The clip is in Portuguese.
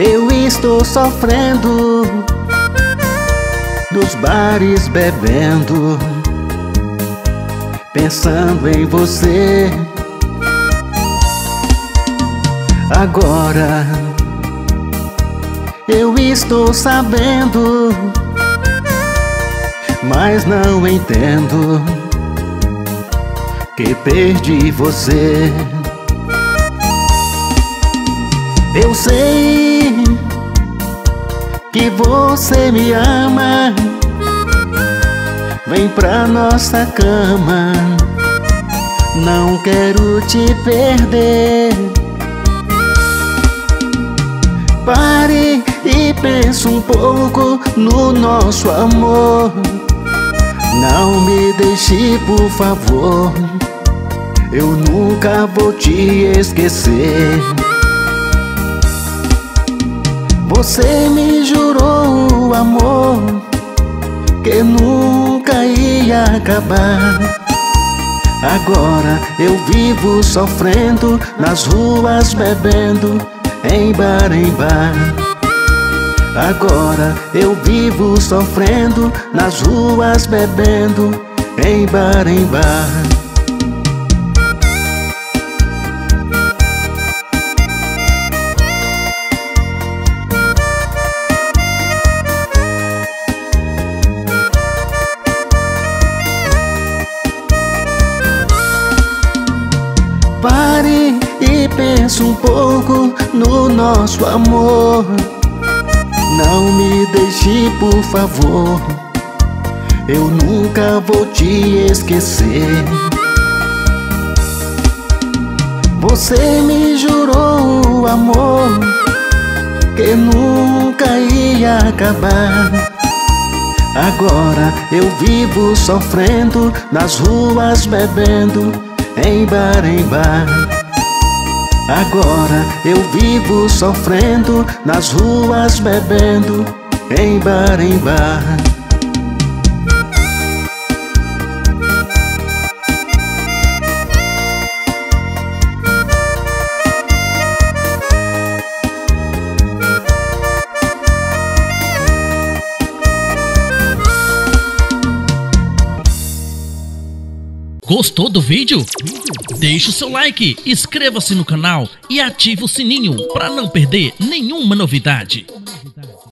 Eu estou sofrendo, nos bares bebendo, pensando em você. Agora eu estou sabendo, mas não entendo que perdi você. Eu sei que você me ama, vem pra nossa cama, não quero te perder. Pare e pense um pouco no nosso amor, não me deixe, por favor, eu nunca vou te esquecer. Você me jurou, amor, que nunca ia acabar. Agora eu vivo sofrendo, nas ruas bebendo, em bar, em bar. Agora eu vivo sofrendo, nas ruas bebendo, em bar, em bar. Pare e pense um pouco no nosso amor, não me deixe, por favor, eu nunca vou te esquecer. Você me jurou, amor, que nunca ia acabar. Agora eu vivo sofrendo, nas ruas bebendo, em bar, em bar. Agora eu vivo sofrendo, nas ruas bebendo, em bar, em bar. Gostou do vídeo? Deixe o seu like, inscreva-se no canal e ative o sininho para não perder nenhuma novidade.